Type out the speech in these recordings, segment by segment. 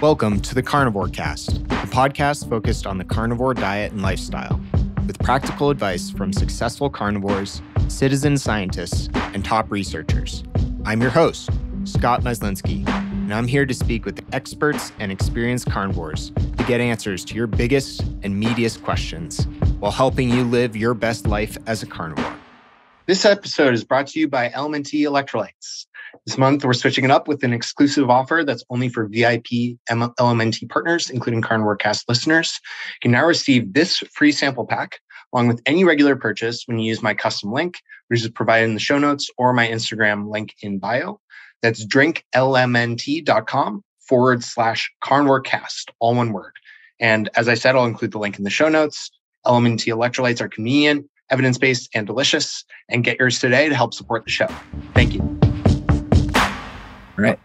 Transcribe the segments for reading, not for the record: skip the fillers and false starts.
Welcome to the CarnivoreCast, a podcast focused on the carnivore diet and lifestyle, with practical advice from successful carnivores, citizen scientists, and top researchers. I'm your host, Scott Mys, and I'm here to speak with experts and experienced carnivores to get answers to your biggest and meatiest questions while helping you live your best life as a carnivore. This episode is brought to you by LMNT electrolytes. This month, we're switching it up with an exclusive offer that's only for VIP LMNT partners, including CarnivoreCast listeners. You can now receive this free sample pack, along with any regular purchase, when you use my custom link, which is provided in the show notes or my Instagram link in bio. That's drinklmnt.com/CarnivoreCast, all one word. And as I said, I'll include the link in the show notes. LMNT electrolytes are convenient, evidence-based, and delicious. And get yours today to help support the show. Thank you. All right.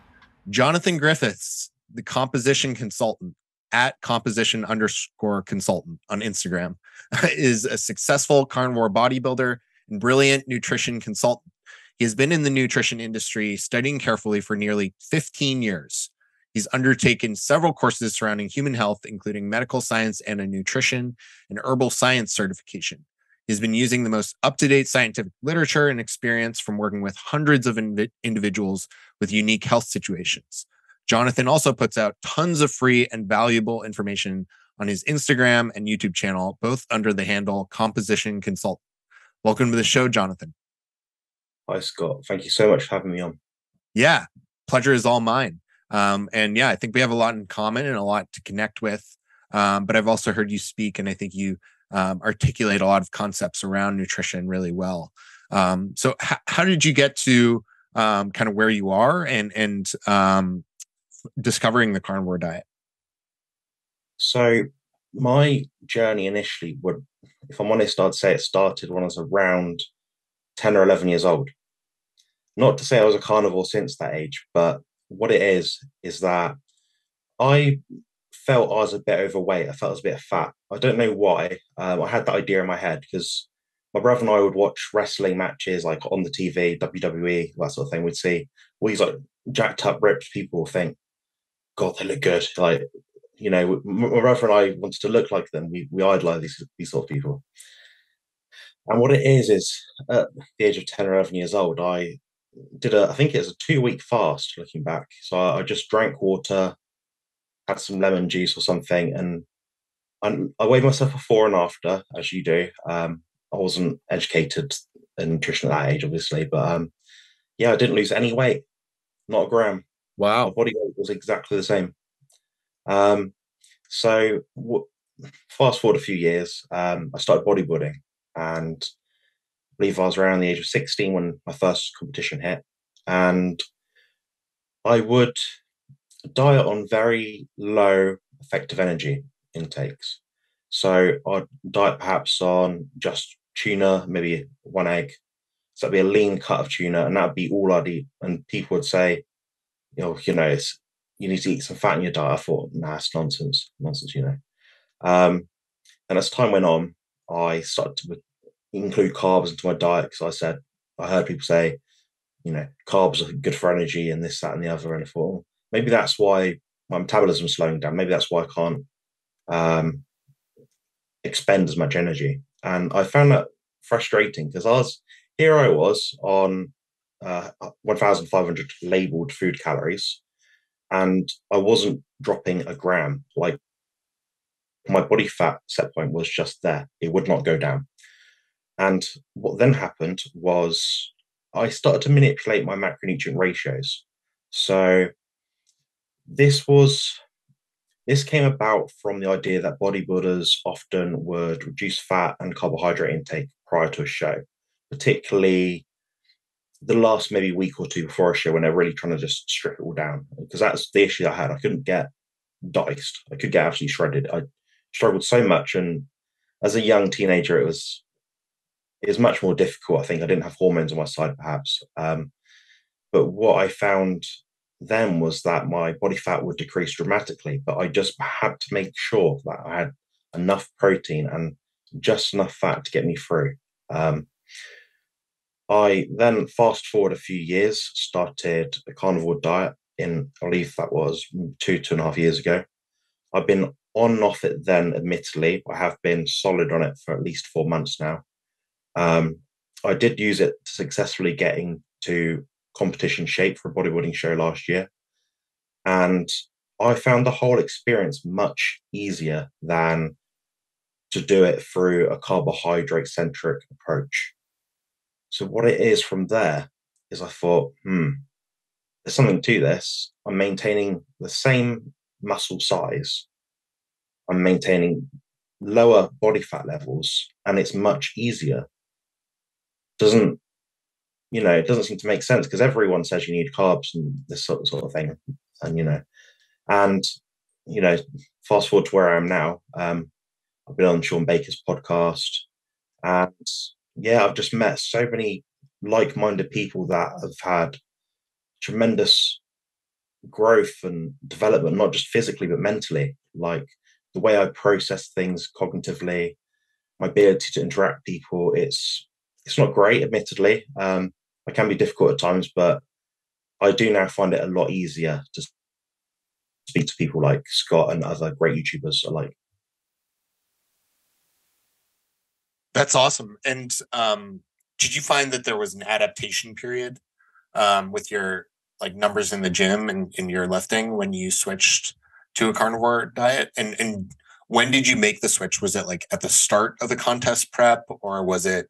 Jonathan Griffiths, the composition consultant at composition_consultant on Instagram, is a successful carnivore bodybuilder and brilliant nutrition consultant. He has been in the nutrition industry studying carefully for nearly 15 years. He's undertaken several courses surrounding human health, including medical science and a nutrition and herbal science certification. He's been using the most up-to-date scientific literature and experience from working with hundreds of individuals with unique health situations. Jonathan also puts out tons of free and valuable information on his Instagram and YouTube channel, both under the handle Composition Consultant. Welcome to the show, Jonathan. Hi, Scott. Thank you so much for having me on. Yeah, pleasure is all mine. And yeah, I think we have a lot in common and a lot to connect with. But I've also heard you speak, and I think you articulate a lot of concepts around nutrition really well. So how did you get to kind of where you are and discovering the carnivore diet? So my journey initially would, if I'm honest, I'd say it started when I was around 10 or 11 years old. Not to say I was a carnivore since that age, but what it is that I felt I was a bit overweight. I felt I was a bit fat. I don't know why. I had that idea in my head because my brother and I would watch wrestling matches like on the TV, WWE, that sort of thing. We'd see all these like jacked up, ripped people think, God, they look good. Like, you know, my brother and I wanted to look like them. We idolize these sort of people. And what it is at the age of 10 or 11 years old, I did I think it was a 2-week fast looking back. So I just drank water, had some lemon juice or something, and I weighed myself before and after, as you do. I wasn't educated in nutrition at that age, obviously, but yeah, I didn't lose any weight, not a gram. Wow. My body weight was exactly the same. So fast forward a few years, I started bodybuilding, and I believe I was around the age of 16 when my first competition hit, and I would diet on very low effective energy intakes. So I'd diet perhaps on just tuna, maybe one egg. So that'd be a lean cut of tuna, and that'd be all I'd eat. And people would say, you know, you need to eat some fat in your diet. I thought, nah, it's nonsense, you know. And as time went on, I started to include carbs into my diet because I heard people say, you know, carbs are good for energy and this, that, and the other. And I thought, maybe that's why my metabolism's slowing down. Maybe that's why I can't expend as much energy. And I found that frustrating because I was on 1,500 labeled food calories, and I wasn't dropping a gram. Like, my body fat set point was just there. It would not go down. And what then happened was I started to manipulate my macronutrient ratios. So this came about from the idea that bodybuilders often would reduce fat and carbohydrate intake prior to a show, particularly the last maybe week or two before a show when they're really trying to just strip it all down. Because that's the issue I had. I couldn't get diced. I could get absolutely shredded. I struggled so much. And as a young teenager, it was much more difficult. I think I didn't have hormones on my side, perhaps. But what I found then was that my body fat would decrease dramatically, but I just had to make sure that I had enough protein and just enough fat to get me through. I then fast forward a few years, started a carnivore diet, in, I believe that was two and a half years ago. I've been on and off it then, admittedly. I have been solid on it for at least 4 months now. I did use it to successfully getting to competition shape for a bodybuilding show last year. And I found the whole experience much easier than to do it through a carbohydrate-centric approach. So what it is from there is I thought, there's something to this. I'm maintaining the same muscle size. I'm maintaining lower body fat levels, and it's much easier. It doesn't seem to make sense because everyone says you need carbs and this sort of thing. And fast forward to where I am now. I've been on Sean Baker's podcast, and I've just met so many like-minded people that have had tremendous growth and development, not just physically, but mentally, like the way I process things cognitively, my ability to interact with people. It's not great, admittedly. I can be difficult at times, but I do now find it a lot easier to speak to people like Scott and other great YouTubers alike. That's awesome. And did you find that there was an adaptation period with your numbers in the gym and in your lifting when you switched to a carnivore diet? And when did you make the switch? Was it at the start of the contest prep, or was it,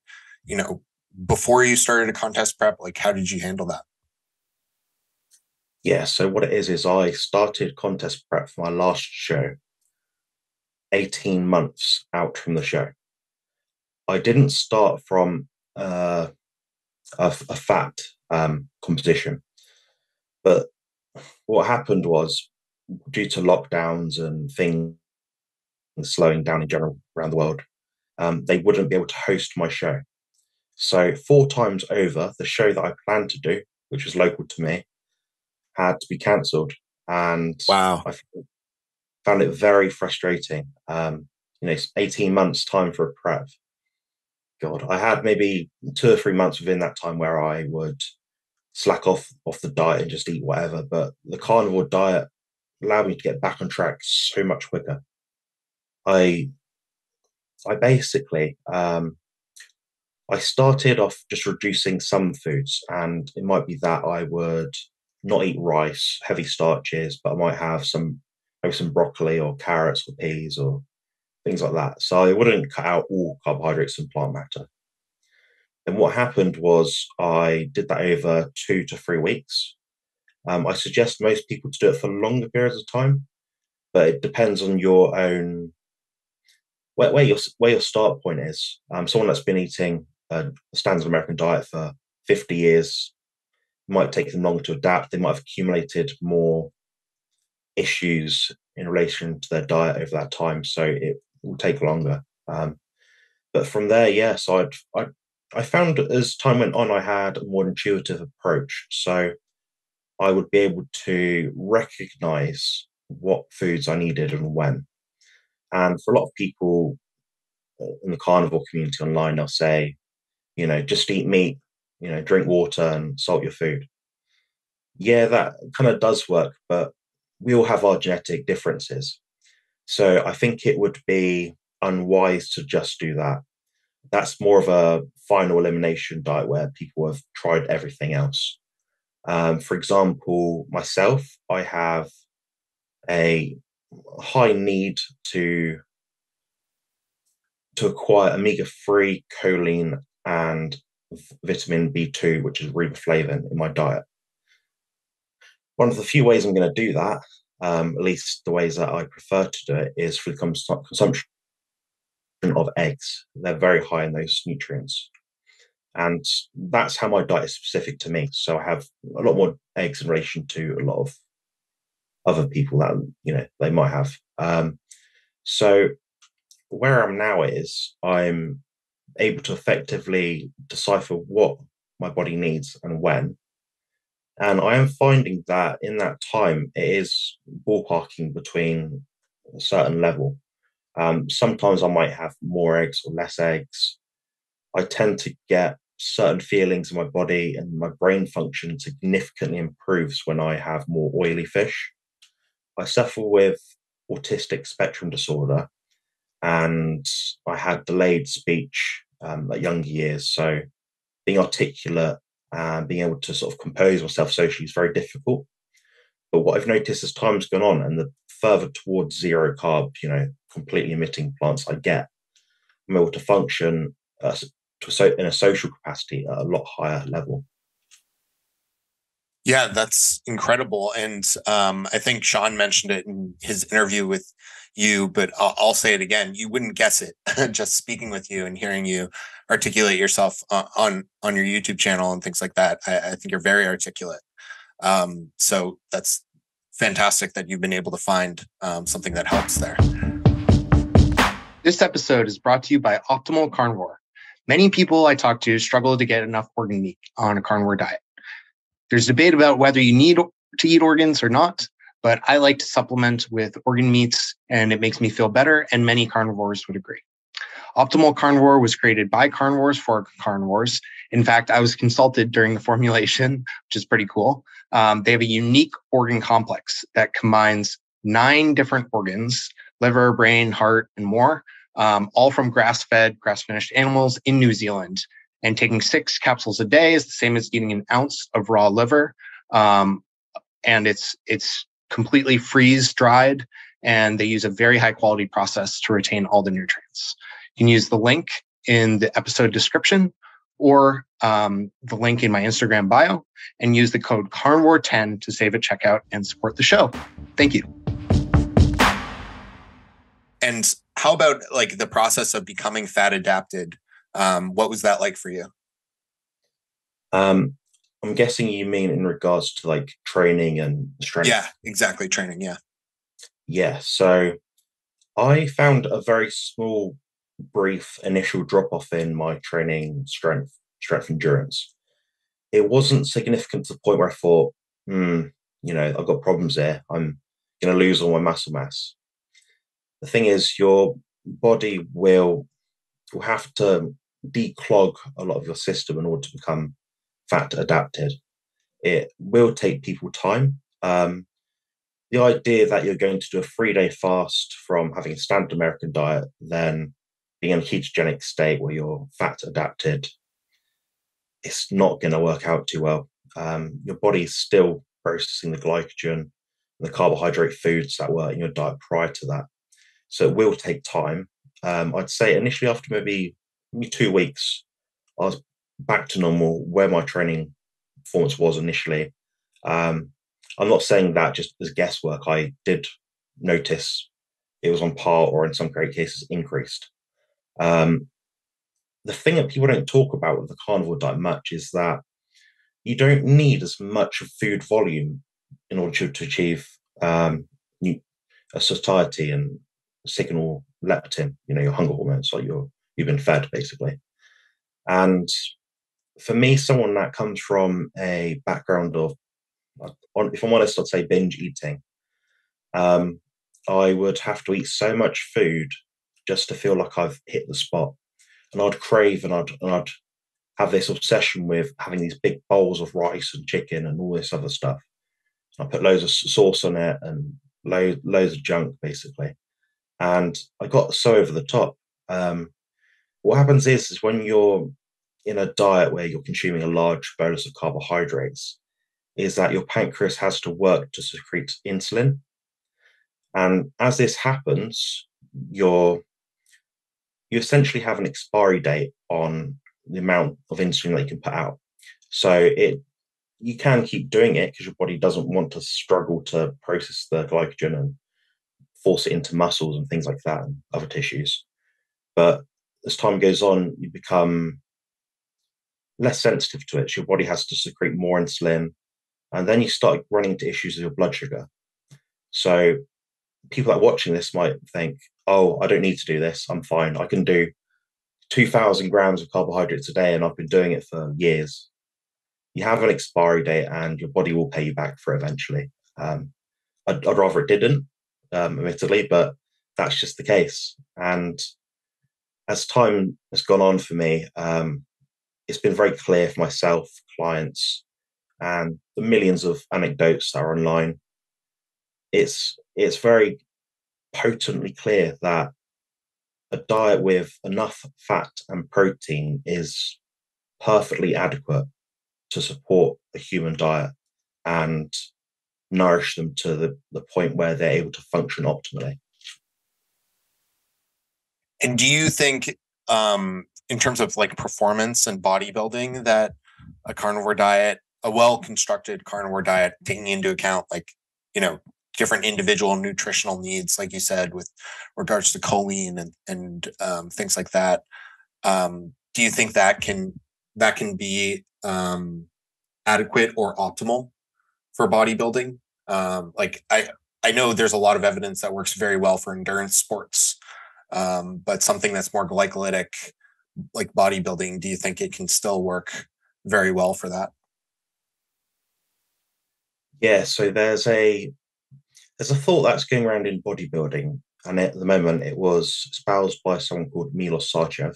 before you started a contest prep? How did you handle that? Yeah. So what it is I started contest prep for my last show 18 months out from the show. I didn't start from a fat composition, but what happened was, due to lockdowns and things slowing down in general around the world, they wouldn't be able to host my show. So 4 times over, the show that I planned to do, which was local to me, had to be cancelled. And wow, I found it very frustrating. 18 months time for a prep. God, I had maybe 2 or 3 months within that time where I would slack off the diet and just eat whatever. But the carnivore diet allowed me to get back on track so much quicker. I basically, I started off just reducing some foods, and it might be that I would not eat rice, heavy starches, but I might have maybe some broccoli or carrots or peas or things like that. So I wouldn't cut out all carbohydrates and plant matter. And what happened was I did that over 2 to 3 weeks. I suggest most people to do it for longer periods of time, but it depends on your own, where your start point is. Someone that's been eating a standard American diet for 50 years might take them longer to adapt. They might have accumulated more issues in relation to their diet over that time, so it will take longer. But from there, I found as time went on, I had a more intuitive approach. So I would be able to recognize what foods I needed and when. And for a lot of people in the carnivore community online, they'll say, just eat meat, drink water and salt your food. Yeah, that kind of does work, but we all have our genetic differences. So I think it would be unwise to just do that. That's more of a final elimination diet where people have tried everything else. For example, myself, I have a high need to acquire omega-3, choline, and vitamin B2, which is riboflavin, in my diet. One of the few ways I'm going to do that, at least the ways that I prefer to do it, is for the consumption of eggs. They're very high in those nutrients. And that's how my diet is specific to me. So I have a lot more eggs in relation to a lot of other people that, they might have. So where I'm now is I'm able to effectively decipher what my body needs and when. And I am finding that in that time, it is ballparking between a certain level. Sometimes I might have more eggs or less eggs. I tend to get certain feelings in my body and my brain function significantly improves when I have more oily fish. I suffer with autistic spectrum disorder, and I had delayed speech at younger years. So being articulate and being able to sort of compose myself socially is very difficult. But what I've noticed as time's gone on and the further towards zero carb, you know, completely omitting plants I get, I'm able to function in a social capacity at a lot higher level. Yeah, that's incredible. And I think Sean mentioned it in his interview with you, but I'll say it again. You wouldn't guess it just speaking with you and hearing you articulate yourself on your YouTube channel and things like that. I think you're very articulate. So that's fantastic that you've been able to find something that helps there. This episode is brought to you by Optimal Carnivore. Many people I talk to struggle to get enough organ meat on a carnivore diet. There's debate about whether you need to eat organs or not, but I like to supplement with organ meats and it makes me feel better, and many carnivores would agree. Optimal Carnivore was created by carnivores for carnivores. In fact, I was consulted during the formulation, which is pretty cool. They have a unique organ complex that combines 9 different organs, liver, brain, heart, and more, all from grass-fed, grass-finished animals in New Zealand. And taking 6 capsules a day is the same as eating an ounce of raw liver. And it's completely freeze-dried, and they use a very high-quality process to retain all the nutrients. You can use the link in the episode description or the link in my Instagram bio and use the code CARNIVORE10 to save at checkout and support the show. Thank you. And how about like the process of becoming fat adapted? What was that like for you? I'm guessing you mean in regards to like training and strength. Yeah, exactly. Training. Yeah. So I found a very small, brief initial drop off in my training strength endurance. It wasn't significant to the point where I thought, you know, I've got problems here. I'm going to lose all my muscle mass. The thing is, your body will have to declog a lot of your system in order to become fat adapted. It will take people time. The idea that you're going to do a 3-day fast from having a standard American diet, then being in a ketogenic state where you're fat adapted, it's not going to work out too well. Your body's still processing the glycogen and the carbohydrate foods that were in your diet prior to that. So it will take time. I'd say initially after maybe 2 weeks, I was back to normal where my training performance was initially. I'm not saying that just as guesswork. I did notice it was on par or in some great cases increased. The thing that people don't talk about with the carnivore diet much is that you don't need as much food volume in order to achieve a satiety and signal leptin, you know, your hunger hormones, like you've been fed basically. And for me, someone that comes from a background of, if I'm honest, I'd say binge eating. I would have to eat so much food just to feel like I've hit the spot, and I'd crave and I'd have this obsession with having these big bowls of rice and chicken and all this other stuff. I put loads of sauce on it and loads of junk basically. And I got so over the top. What happens is when you're in a diet where you're consuming a large bolus of carbohydrates, is that your pancreas has to work to secrete insulin. And as this happens, you essentially have an expiry date on the amount of insulin that you can put out. So you can keep doing it because your body doesn't want to struggle to process the glycogen and force it into muscles and things like that and other tissues. But as time goes on, you become less sensitive to it. So your body has to secrete more insulin. And then you start running into issues with your blood sugar. So people that are watching this might think, oh, I don't need to do this. I'm fine. I can do 2,000 grams of carbohydrates a day, and I've been doing it for years. You have an expiry date, and your body will pay you back for it eventually. I'd rather it didn't, admittedly, but that's just the case. And as time has gone on for me, it's been very clear for myself, clients, and the millions of anecdotes that are online. It's very potently clear that a diet with enough fat and protein is perfectly adequate to support a human diet and nourish them to the point where they're able to function optimally. And do you think, in terms of like performance and bodybuilding, that a carnivore diet, a well-constructed carnivore diet, taking into account like, you know, different individual nutritional needs, like you said, with regards to choline and things like that, do you think that can be adequate or optimal for bodybuilding? Like I know there's a lot of evidence that works very well for endurance sports, but something that's more glycolytic, like bodybuilding, do you think it can still work very well for that? Yeah, so there's a thought that's going around in bodybuilding, and at the moment it was espoused by someone called Milos Sarchev.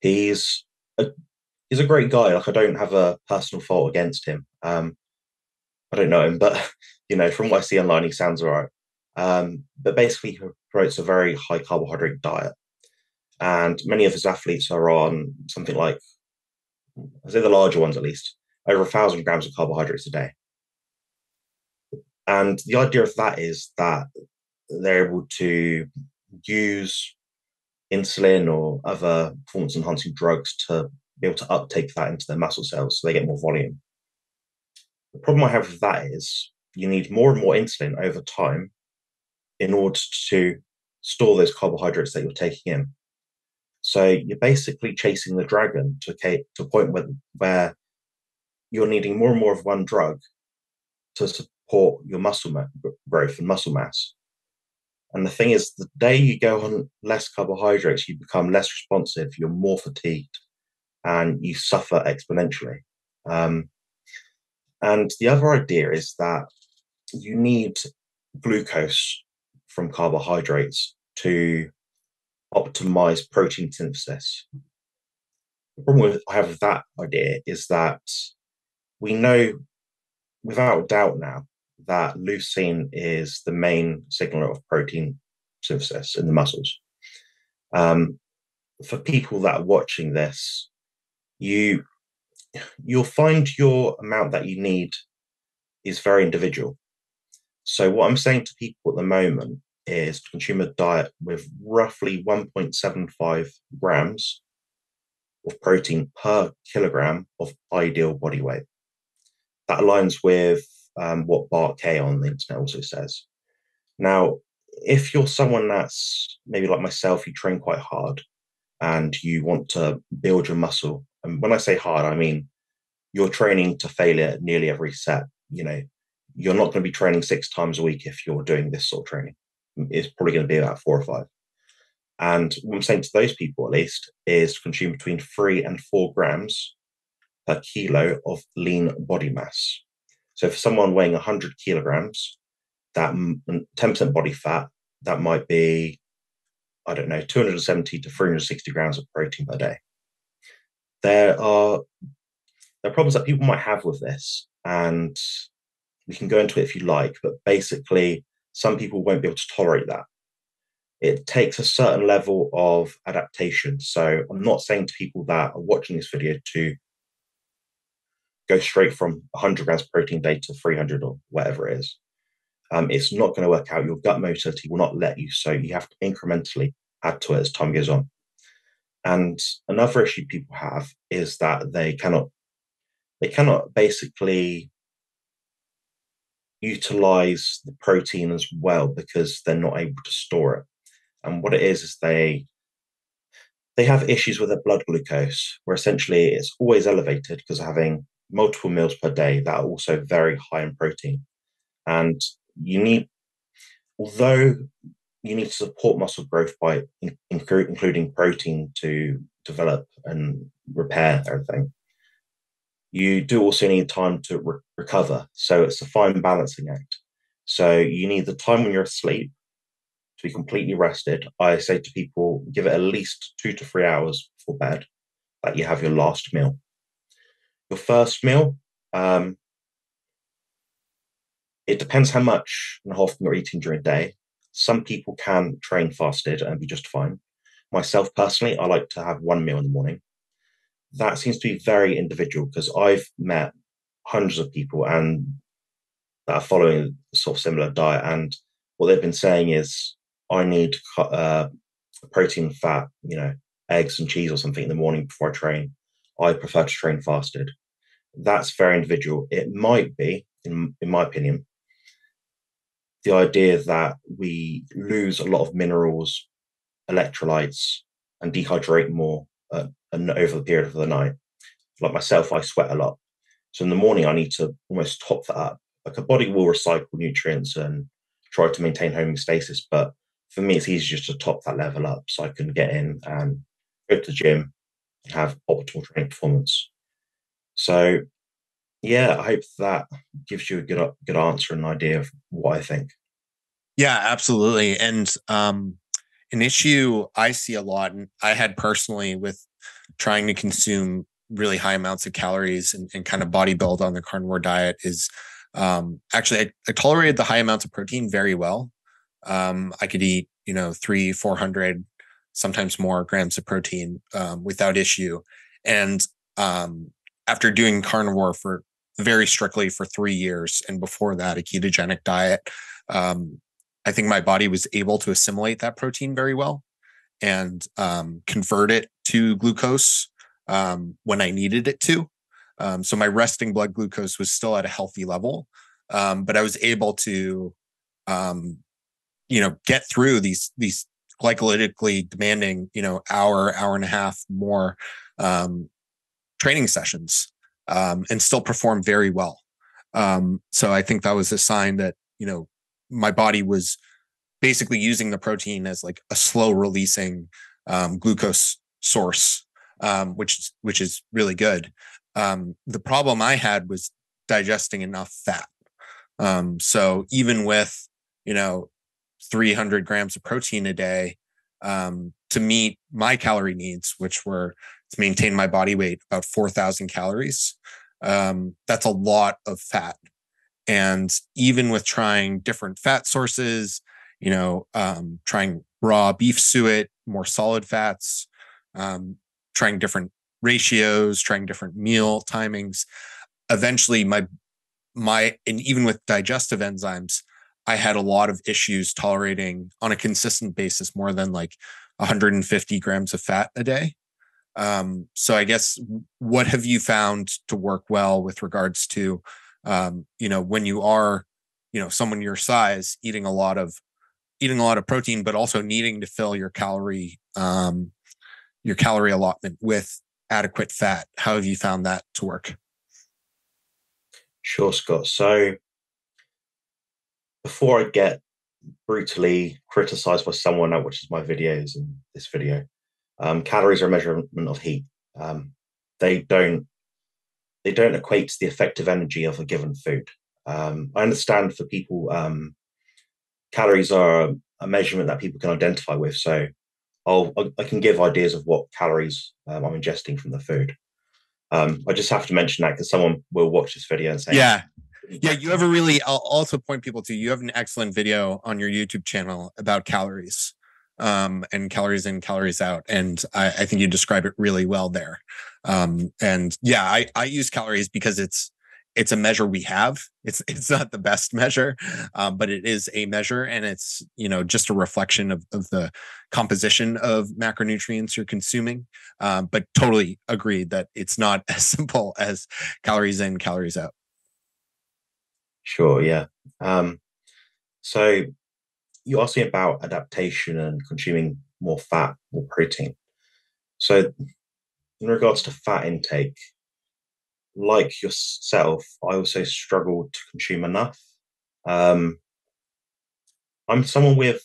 He's a great guy. Like, I don't have a personal fault against him. I don't know him, but you know, from what I see online, he sounds all right. But basically, he promotes a very high carbohydrate diet, and many of his athletes are on something like, I say the larger ones at least, over 1,000 grams of carbohydrates a day. And the idea of that is that they're able to use insulin or other performance-enhancing drugs to be able to uptake that into their muscle cells so they get more volume. The problem I have with that is you need more and more insulin over time in order to store those carbohydrates that you're taking in. So you're basically chasing the dragon to a point where you're needing more and more of one drug to support your muscle growth and muscle mass. And the thing is, the day you go on less carbohydrates, you become less responsive, you're more fatigued, and you suffer exponentially. And the other idea is that you need glucose from carbohydrates to optimize protein synthesis. The problem I have with that idea is that we know without doubt now that leucine is the main signaler of protein synthesis in the muscles. For people that are watching this, you'll find your amount that you need is very individual. So what I'm saying to people at the moment is to consume a diet with roughly 1.75 grams of protein per kilogram of ideal body weight. That aligns with what Bart K on the internet also says. Now, if you're someone that's maybe like myself, you train quite hard and you want to build your muscle. And when I say hard, I mean you're training to failure nearly every set. You know, you're not going to be training 6 times a week if you're doing this sort of training. It's probably going to be about 4 or 5. And what I'm saying to those people, at least, is to consume between 3 and 4 grams per kilo of lean body mass. So for someone weighing 100 kilograms, that 10% body fat, that might be, I don't know, 270 to 360 grams of protein per day. There are problems that people might have with this, and we can go into it if you like, but basically some people won't be able to tolerate that. It takes a certain level of adaptation. So I'm not saying to people that are watching this video to go straight from 100 grams protein day to 300 or whatever it is. It's not going to work out. Your gut motility will not let you. So you have to incrementally add to it as time goes on. And another issue people have is that they cannot basically utilize the protein as well because they're not able to store it. And what it is they have issues with their blood glucose, where essentially it's always elevated because of having multiple meals per day that are also very high in protein. And although you need to support muscle growth by including protein to develop and repair everything, you do also need time to recover. So it's a fine balancing act. So you need the time when you're asleep to be completely rested. I say to people, give it at least 2 to 3 hours before bed. that you have your last meal. Your first meal, it depends how much and how often you're eating during the day. Some people can train fasted and be just fine. Myself personally, I like to have one meal in the morning. That seems to be very individual, because I've met hundreds of people and that are following a sort of similar diet, and what they've been saying is, I need protein, fat, eggs and cheese or something in the morning before I train. I prefer to train fasted. That's very individual. It might be, in my opinion, the idea that we lose a lot of minerals, electrolytes, and dehydrate more over the period of the night. Like myself, I sweat a lot. So in the morning, I need to almost top that up. Like, a body will recycle nutrients and try to maintain homeostasis, but for me, it's easier just to top that level up so I can get in and go to the gym and have optimal training performance. So yeah, I hope that gives you a good answer and idea of what I think. Yeah, absolutely. And an issue I see a lot, and I had personally with trying to consume really high amounts of calories and kind of bodybuild on the carnivore diet is actually I tolerated the high amounts of protein very well. I could eat, 300, 400, sometimes more grams of protein without issue. And after doing carnivore for very strictly for 3 years, and before that, a ketogenic diet, I think my body was able to assimilate that protein very well and convert it to glucose when I needed it to. So my resting blood glucose was still at a healthy level, but I was able to, get through these glycolytically demanding, hour and a half more training sessions and still perform very well. So I think that was a sign that, my body was basically using the protein as like a slow releasing glucose source, which is really good. The problem I had was digesting enough fat. So even with, 300 grams of protein a day, to meet my calorie needs, which were to maintain my body weight, about 4,000 calories. That's a lot of fat. And even with trying different fat sources, trying raw beef suet, more solid fats, trying different ratios, trying different meal timings, eventually and even with digestive enzymes, I had a lot of issues tolerating on a consistent basis more than like 150 grams of fat a day. So I guess, what have you found to work well with regards to, when you are, someone your size eating a lot of protein, but also needing to fill your calorie allotment with adequate fat? How have you found that to work? Sure, Scott. So before I get brutally criticized by someone that watches my videos and this video, calories are a measurement of heat. They don't equate to the effective energy of a given food. I understand for people, calories are a measurement that people can identify with. So I can give ideas of what calories I'm ingesting from the food. I just have to mention that because someone will watch this video and say, yeah. Yeah, I'll also point people to, you have an excellent video on your YouTube channel about calories and calories in, calories out. And I think you describe it really well there. And yeah, I use calories because it's a measure we have. It's not the best measure, but it is a measure, and it's, just a reflection of the composition of macronutrients you're consuming. But totally agreed that it's not as simple as calories in, calories out. Sure, yeah. So you asked me about adaptation and consuming more fat, more protein. So in regards to fat intake, like yourself, I also struggled to consume enough. I'm someone with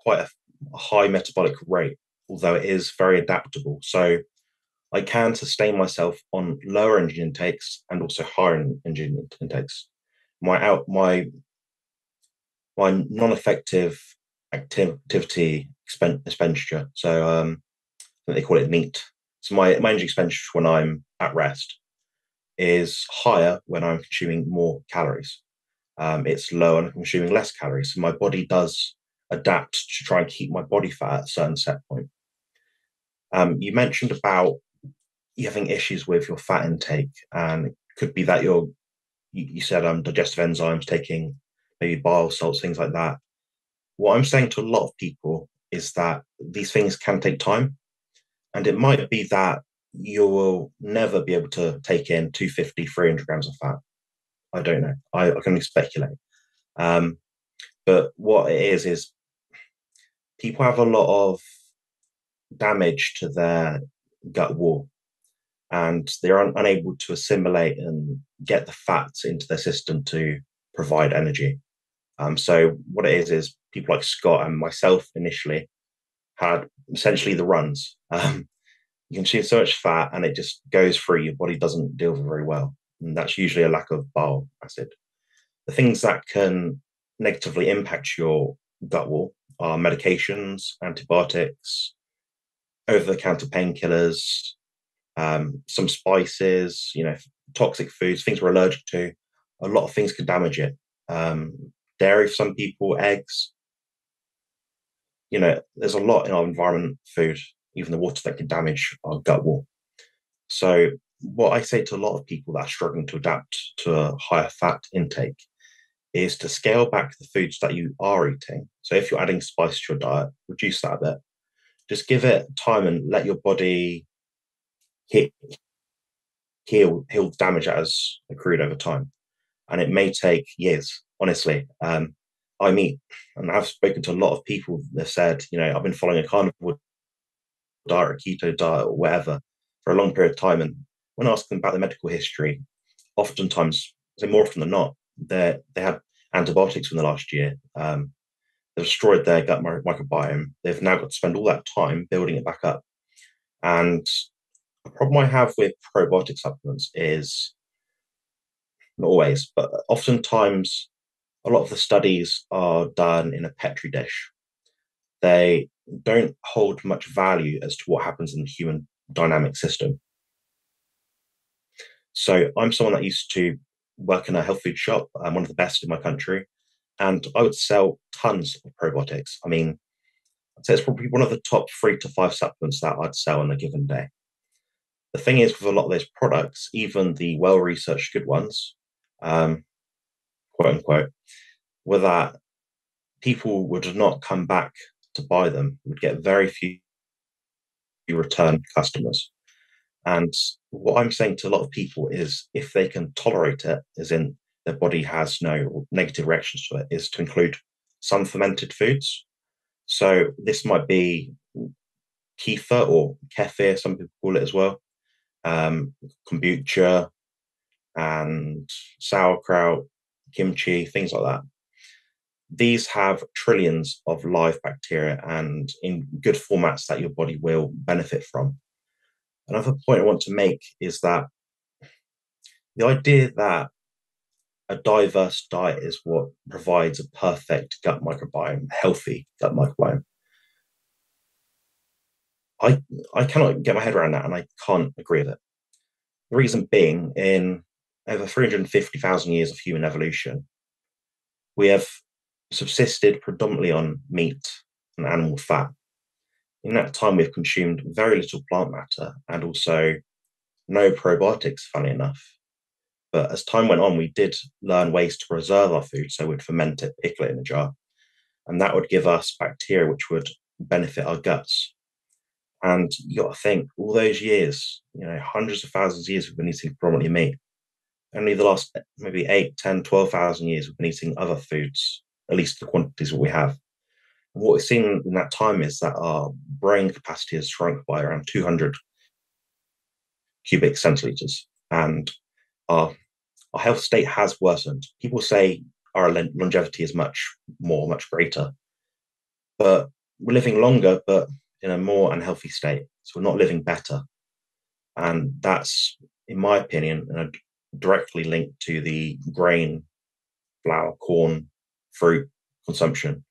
quite a high metabolic rate, although it is very adaptable. So I can sustain myself on lower energy intakes and also higher energy intakes. My non-effective activity expenditure. So they call it NEAT. So my energy expenditure when I'm at rest is higher when I'm consuming more calories. It's lower and I'm consuming less calories. So my body does adapt to try and keep my body fat at a certain set point. You mentioned about you having issues with your fat intake, and it could be that you said digestive enzymes, taking maybe bile salts, things like that. What I'm saying to a lot of people is that these things can take time, and it might be that you will never be able to take in 250, 300 grams of fat. I don't know. I can only speculate. But what it is people have a lot of damage to their gut wall, and they're unable to assimilate and get the fats into their system to provide energy. So what it is people like Scott and myself initially had essentially the runs. You consume so much fat and it just goes through, your body doesn't deal with it very well. And that's usually a lack of bile acid. The things that can negatively impact your gut wall are medications, antibiotics, over-the-counter painkillers, some spices, toxic foods, things we're allergic to. A lot of things can damage it. Dairy for some people, eggs. There's a lot in our environment, food, even the water, that can damage our gut wall. So what I say to a lot of people that are struggling to adapt to a higher fat intake is to scale back the foods that you are eating. So if you're adding spice to your diet, reduce that a bit. Just give it time and let your body heal damage that has accrued over time. And it may take years, honestly. I've spoken to a lot of people that said, I've been following a carnivore diet, a keto diet, or whatever, for a long period of time. And when I ask them about their medical history, oftentimes, more often than not, they had antibiotics in the last year. They've destroyed their gut microbiome. They've now got to spend all that time building it back up. And the problem I have with probiotic supplements is, not always, but oftentimes, a lot of the studies are done in a petri dish. They don't hold much value as to what happens in the human dynamic system. So I'm someone that used to work in a health food shop. I'm one of the best in my country. And I would sell tons of probiotics. I'd say it's probably one of the top 3 to 5 supplements that I'd sell on a given day. The thing is, with a lot of those products, even the well-researched good ones, quote unquote, were that people would not come back to buy them. Would get very few return customers. And what I'm saying to a lot of people is, if they can tolerate it, as in their body has no negative reactions to it, is to include some fermented foods. So this might be kefir or kefir, some people call it as well, kombucha and sauerkraut, kimchi, things like that. These have trillions of live bacteria and in good formats that your body will benefit from. Another point I want to make is that the idea that a diverse diet is what provides a perfect gut microbiome, healthy gut microbiome. I cannot get my head around that, and I can't agree with it. The reason being, in over 350,000 years of human evolution, we have subsisted predominantly on meat and animal fat. In that time, we've consumed very little plant matter and also no probiotics, funny enough. But as time went on, we did learn ways to preserve our food. So we'd ferment it, pickle it in a jar, and that would give us bacteria which would benefit our guts. And you got to think, all those years, hundreds of thousands of years, we've been eating predominantly meat. Only the last maybe 8, 10, 12,000 years, we've been eating other foods, at least the quantities that we have. And what we've seen in that time is that our brain capacity has shrunk by around 200 cubic centiliters. And our health state has worsened. People say our longevity is much greater, but we're living longer, but in a more unhealthy state. So we're not living better. And that's, in my opinion, directly linked to the grain, flour, corn, fruit consumption.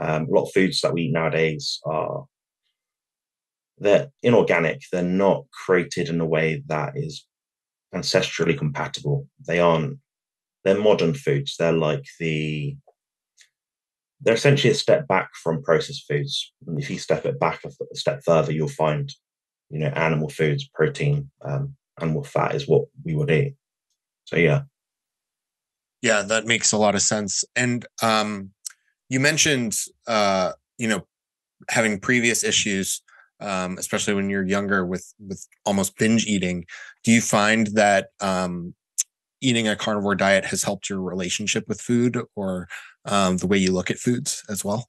A lot of foods that we eat nowadays are they're inorganic. They're not created in a way that is ancestrally compatible. They aren't. They're modern foods. They're essentially a step back from processed foods. And if you step it back a step further, you'll find, you know, animal foods, protein, animal fat is what we would eat. So yeah. Yeah, that makes a lot of sense. And you mentioned, you know, having previous issues, especially when you're younger with almost binge eating. Do you find that eating a carnivore diet has helped your relationship with food or the way you look at foods as well?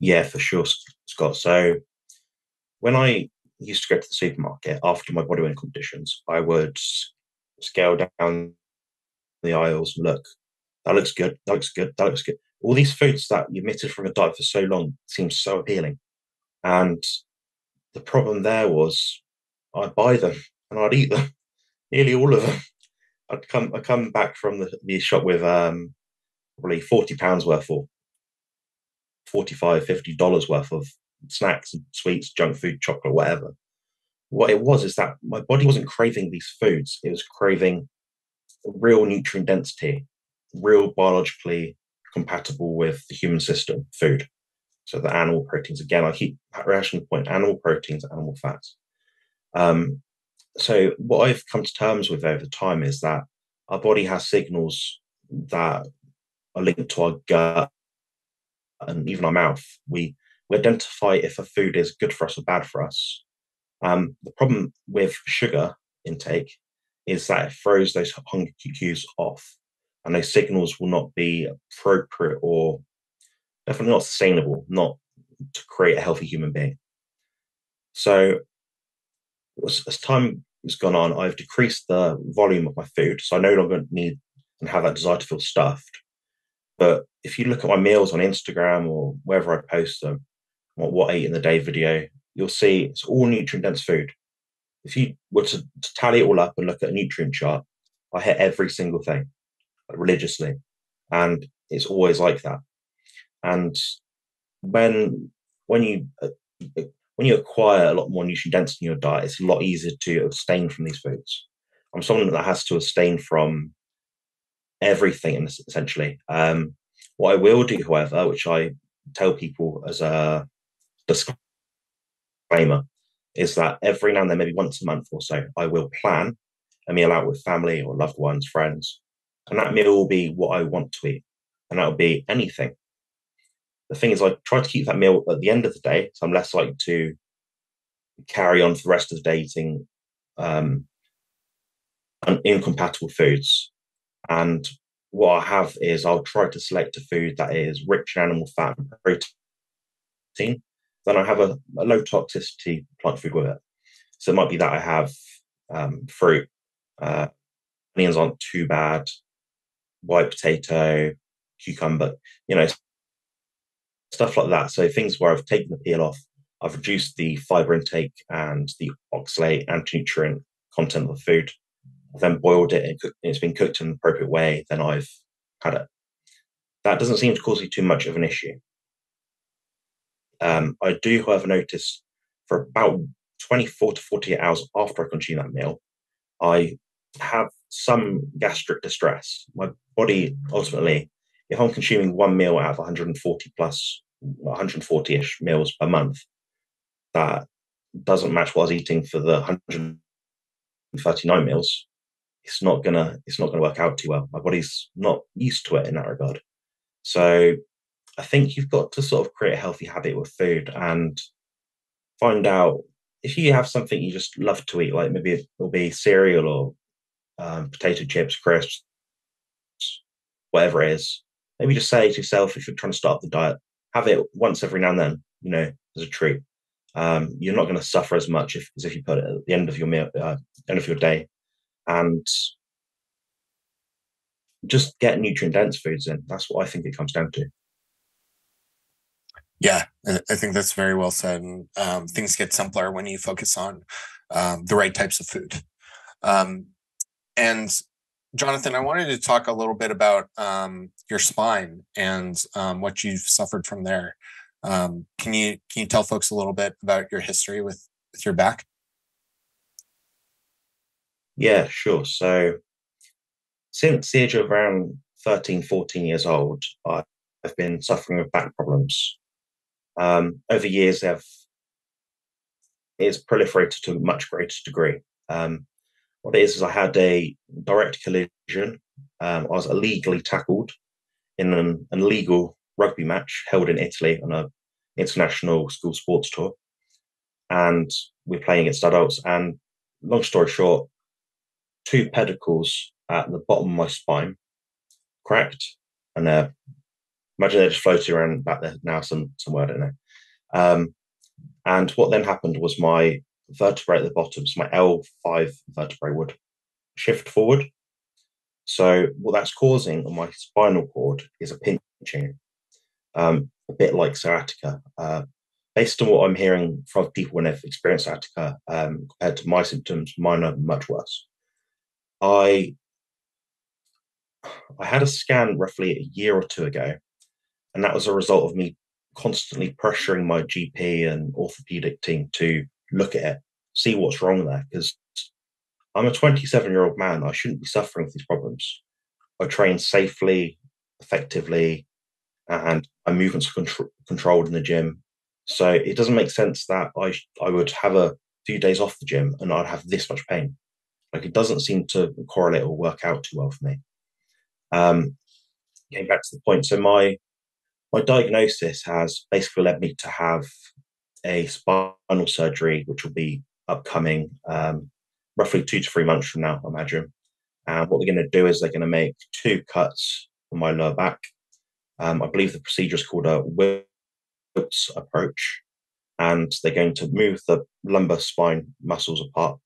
Yeah, for sure, Scott. So when I used to go to the supermarket after my bodybuilding competitions, I would scale down the aisles and look, that looks good, that looks good, that looks good. All these foods that you omitted from a diet for so long seem so appealing. And the problem there was I'd buy them and I'd eat them, nearly all of them. I'd come back from the shop with probably 40 pounds worth or $45-$50 worth of snacks and sweets, junk food, chocolate, whatever. What it was is that my body wasn't craving these foods. It was craving real nutrient density, real biologically compatible with the human system food. So the animal proteins, again, I keep rehashing the point, animal proteins, animal fats. So what I've come to terms with over time is that our body has signals that are linked to our gut and even our mouth. We identify if a food is good for us or bad for us. The problem with sugar intake is that it throws those hunger cues off, and those signals will not be appropriate or definitely not sustainable, not to create a healthy human being. So as time has gone on, I've decreased the volume of my food, so I no longer need and have that desire to feel stuffed. But if you look at my meals on Instagram or wherever I post them, what I ate in the day video, you'll see it's all nutrient-dense food. If you were to tally it all up and look at a nutrient chart, I hit every single thing, like, religiously. And it's always like that. And when you acquire a lot more nutrient density in your diet, it's a lot easier to abstain from these foods. I'm someone that has to abstain from everything, essentially. What I will do, however, which I tell people as a disclaimer, is that every now and then, maybe once a month or so, I will plan a meal out with family or loved ones, friends, and that meal will be what I want to eat, and that will be anything. The thing is, I try to keep that meal at the end of the day, so I'm less likely to carry on for the rest of the day eating incompatible foods. And what I have is I'll try to select a food that is rich in animal fat and protein. Then I have a low toxicity plant food with it. So it might be that I have fruit, onions aren't too bad, white potato, cucumber, you know, stuff like that. So things where I've taken the peel off, I've reduced the fiber intake and the oxalate anti-nutrient content of the food, then boiled it and it's been cooked in an appropriate way, then I've had it. That doesn't seem to cause you too much of an issue. I do, however, notice for about 24 to 48 hours after I consume that meal, I have some gastric distress. My body, ultimately, if I'm consuming one meal out of 140-ish meals per month, that doesn't match what I was eating for the 139 meals, it's not gonna work out too well. My body's not used to it in that regard. So I think you've got to sort of create a healthy habit with food and find out if you have something you just love to eat, like maybe it'll be cereal or potato chips, crisps, whatever it is. Maybe just say to yourself, if you're trying to start up the diet, have it once every now and then, you know, as a treat. You're not going to suffer as much as if you put it at the end of your meal, end of your day, and just get nutrient dense foods in. That's what I think it comes down to. Yeah, I think that's very well said. And things get simpler when you focus on the right types of food. And Jonathan, I wanted to talk a little bit about your spine and what you've suffered from there. Can you tell folks a little bit about your history with your back? Yeah, sure. So since the age of around 13, 14 years old, I've been suffering with back problems. Over years, it's proliferated to a much greater degree. What it is I had a direct collision. I was illegally tackled in an illegal rugby match held in Italy on an international school sports tour. And we're playing against adults. And long story short, two pedicles at the bottom of my spine cracked. And imagine they're just floating around back there now somewhere, I don't know. And what then happened was my vertebrae at the bottom, so my L5 vertebrae would shift forward. So what that's causing on my spinal cord is a pinching, a bit like sciatica. Based on what I'm hearing from people when they've experienced sciatica, compared to my symptoms, mine are much worse. I had a scan roughly a year or two ago, and that was a result of me constantly pressuring my GP and orthopedic team to look at it, see what's wrong there, because I'm a 27-year-old man. I shouldn't be suffering with these problems. I train safely, effectively, and my movements are controlled in the gym. So it doesn't make sense that I would have a few days off the gym and I'd have this much pain. Like, it doesn't seem to correlate or work out too well for me. Getting back to the point, so my diagnosis has basically led me to have a spinal surgery, which will be upcoming roughly 2 to 3 months from now, I imagine. And what they're going to do is they're going to make 2 cuts on my lower back. I believe the procedure is called a Wiltse approach. And they're going to move the lumbar spine muscles apart.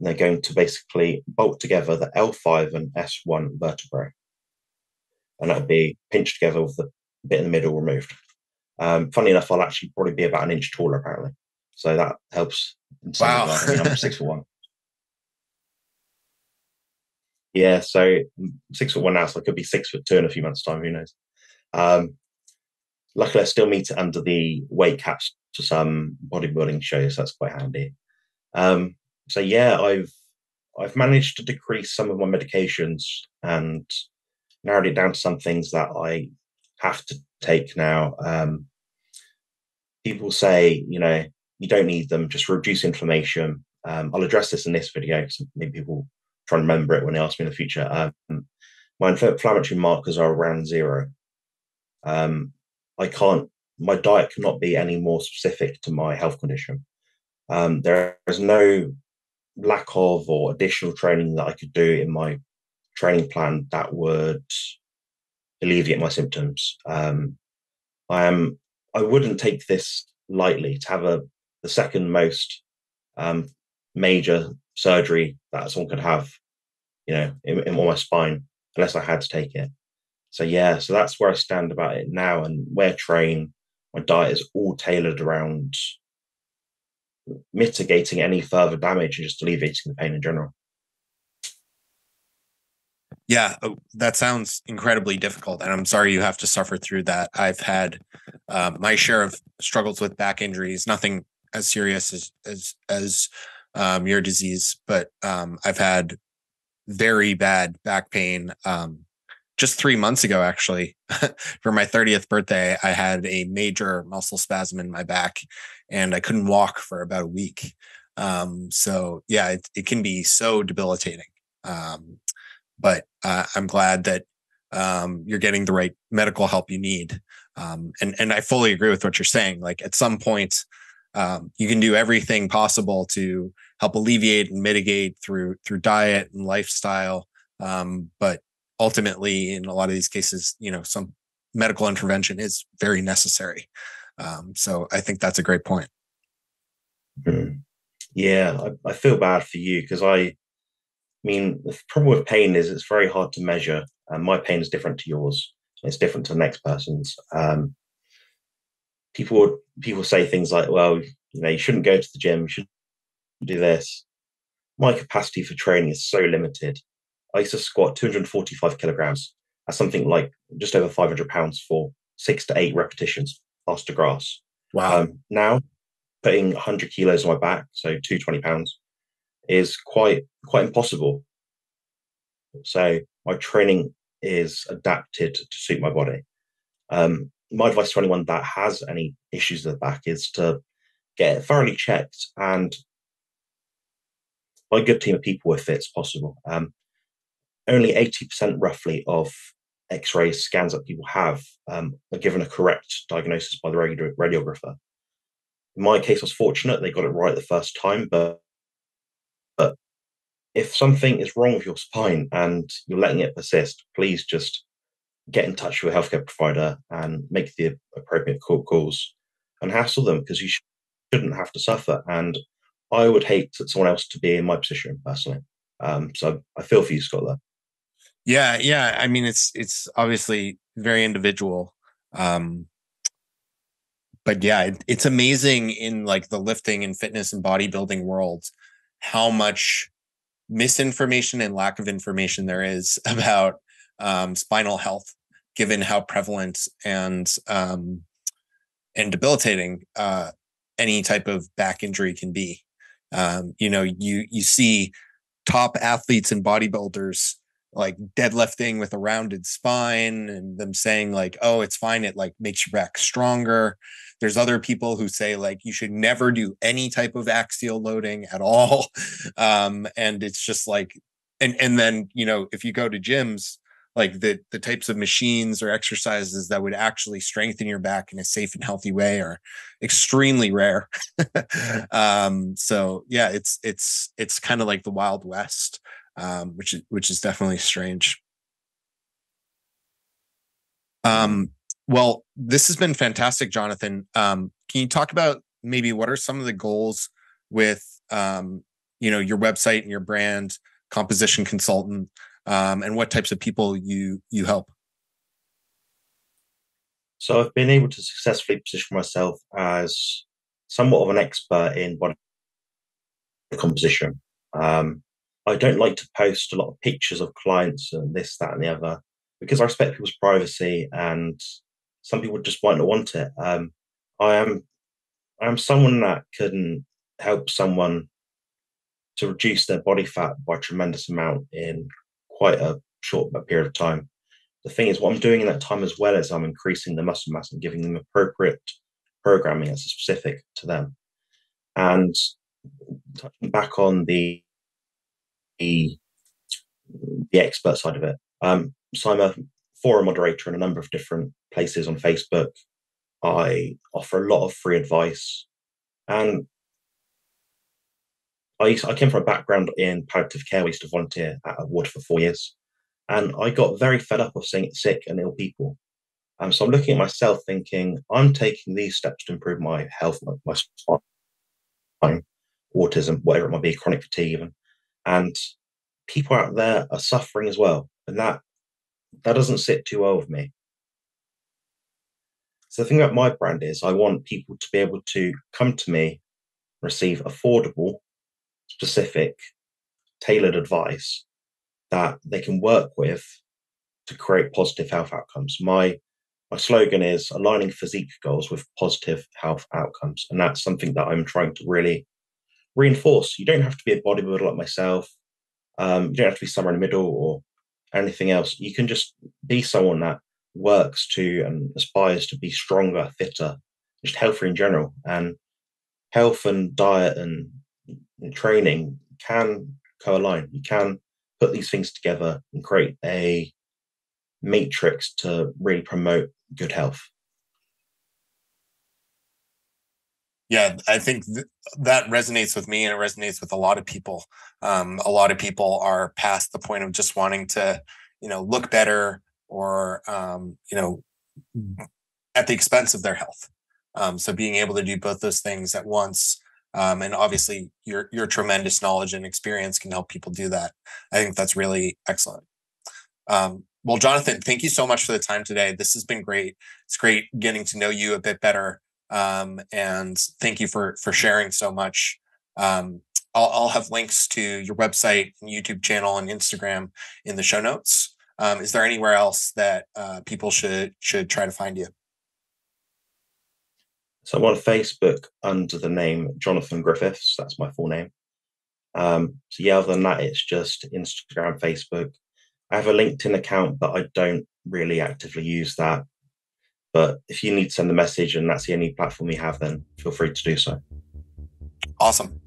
And they're going to basically bolt together the L5 and S1 vertebrae. And that'll be pinched together with the bit in the middle removed. Funny enough, I'll actually probably be about an inch taller, apparently. So that helps. Wow. I mean, I'm 6'1". Yeah, so I'm 6'1" now, so I could be 6'2" in a few months' time. Who knows? Luckily, I still meet under the weight caps to some bodybuilding shows. So that's quite handy. So yeah, I've managed to decrease some of my medications and narrowed it down to some things that I have to take now. People say, you know, you don't need them, just reduce inflammation. I'll address this in this video because maybe people try and remember it when they ask me in the future. My inflammatory markers are around 0. My diet cannot be any more specific to my health condition. There is no lack of or additional training that I could do in my training plan that would alleviate my symptoms. I wouldn't take this lightly to have the second most major surgery that someone could have, you know, in my spine, unless I had to take it. So yeah, so that's where I stand about it now, and where I train, my diet is all tailored around mitigating any further damage and just alleviating the pain in general. Yeah, that sounds incredibly difficult, and I'm sorry you have to suffer through that. I've had my share of struggles with back injuries, nothing as serious as your disease, but I've had very bad back pain. Just 3 months ago, actually, for my 30th birthday, I had a major muscle spasm in my back and I couldn't walk for about a week. So yeah, it can be so debilitating. But I'm glad that you're getting the right medical help you need. And I fully agree with what you're saying. Like, at some point, you can do everything possible to help alleviate and mitigate through diet and lifestyle. But ultimately, in a lot of these cases, you know, some medical intervention is very necessary. So I think that's a great point. Mm-hmm. Yeah, I feel bad for you because I mean, the problem with pain is it's very hard to measure. My pain is different to yours. It's different to the next person's. People say things like, well, you know, you shouldn't go to the gym, you shouldn't do this. My capacity for training is so limited. I used to squat 245 kilograms. That's something like just over 500 pounds for 6 to 8 repetitions faster grass. Wow. Now putting 100 kilos on my back, so 220 pounds, is quite impossible. So my training is adapted to suit my body. My advice to anyone that has any issues with the back is to get it thoroughly checked and by a good team of people if it's possible. Only 80% roughly of X-ray scans that people have are given a correct diagnosis by the radiographer. In my case, I was fortunate. They got it right the first time, but if something is wrong with your spine and you're letting it persist, please just get in touch with a healthcare provider and make the appropriate calls and hassle them, because you shouldn't have to suffer. And I would hate someone else to be in my position personally. So I feel for you, Scott, there. Yeah. I mean, it's obviously very individual. But yeah, it's amazing in like the lifting and fitness and bodybuilding world, how much misinformation and lack of information there is about spinal health, given how prevalent and debilitating any type of back injury can be. You see top athletes and bodybuilders like deadlifting with a rounded spine and them saying like, oh, it's fine, it like makes your back stronger. There's other people who say like you should never do any type of axial loading at all. And it's just like, and then, you know, if you go to gyms, like the types of machines or exercises that would actually strengthen your back in a safe and healthy way are extremely rare. So yeah, it's kind of like the Wild West, which is definitely strange. Well, this has been fantastic, Jonathan. Can you talk about maybe what are some of the goals with, your website and your brand, Composition Consultant, and what types of people you help? So I've been able to successfully position myself as somewhat of an expert in body composition. I don't like to post a lot of pictures of clients and this, that, and the other, because I respect people's privacy and some people just might not want it. I'm someone that can help someone to reduce their body fat by a tremendous amount in quite a short period of time. The thing is, what I'm doing in that time as well is I'm increasing the muscle mass and giving them appropriate programming that's specific to them. And touching back on the expert side of it, so I'm a forum moderator in a number of different places on Facebook. I offer a lot of free advice, and I came from a background in palliative care. We used to volunteer at a ward for 4 years, and I got very fed up of seeing sick and ill people. So I'm looking at myself thinking, I'm taking these steps to improve my health, my spine, autism, whatever it might be, chronic fatigue even. And people out there are suffering as well. And that doesn't sit too well with me. So the thing about my brand is I want people to be able to come to me, receive affordable, specific, tailored advice that they can work with to create positive health outcomes. My slogan is aligning physique goals with positive health outcomes. And that's something that I'm trying to really reinforce. You don't have to be a bodybuilder like myself. You don't have to be somewhere in the middle or anything else. You can just be someone that works to and aspires to be stronger, fitter, just healthier in general. And health and diet and training can co-align. You can put these things together and create a matrix to really promote good health. Yeah, I think that resonates with me, and it resonates with a lot of people. A lot of people are past the point of just wanting to, look better or, at the expense of their health. So being able to do both those things at once, and obviously your tremendous knowledge and experience can help people do that. I think that's really excellent. Well, Jonathan, thank you so much for the time today. This has been great. It's great getting to know you a bit better. And thank you for sharing so much. I'll have links to your website and YouTube channel and Instagram in the show notes. Is there anywhere else that people should try to find you? So I'm on Facebook under the name Jonathan Griffiths. That's my full name. So yeah, other than that, it's just Instagram, Facebook. I have a LinkedIn account, but I don't really actively use that. But if you need to send a message and that's the only platform you have, then feel free to do so. Awesome.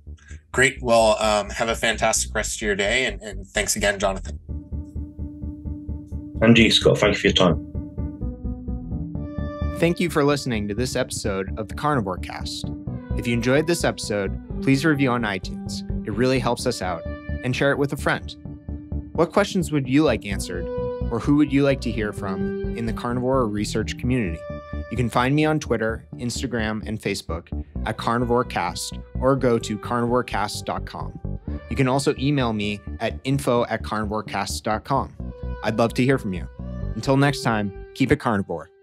Great. Well, have a fantastic rest of your day. And thanks again, Jonathan. And you, Scott, thank you for your time. Thank you for listening to this episode of the Carnivore Cast. If you enjoyed this episode, please review on iTunes. It really helps us out. And share it with a friend. What questions would you like answered, or who would you like to hear from in the carnivore research community? You can find me on Twitter, Instagram, and Facebook at CarnivoreCast, or go to CarnivoreCast.com. You can also email me at info@CarnivoreCast.com. I'd love to hear from you. Until next time, keep it carnivore.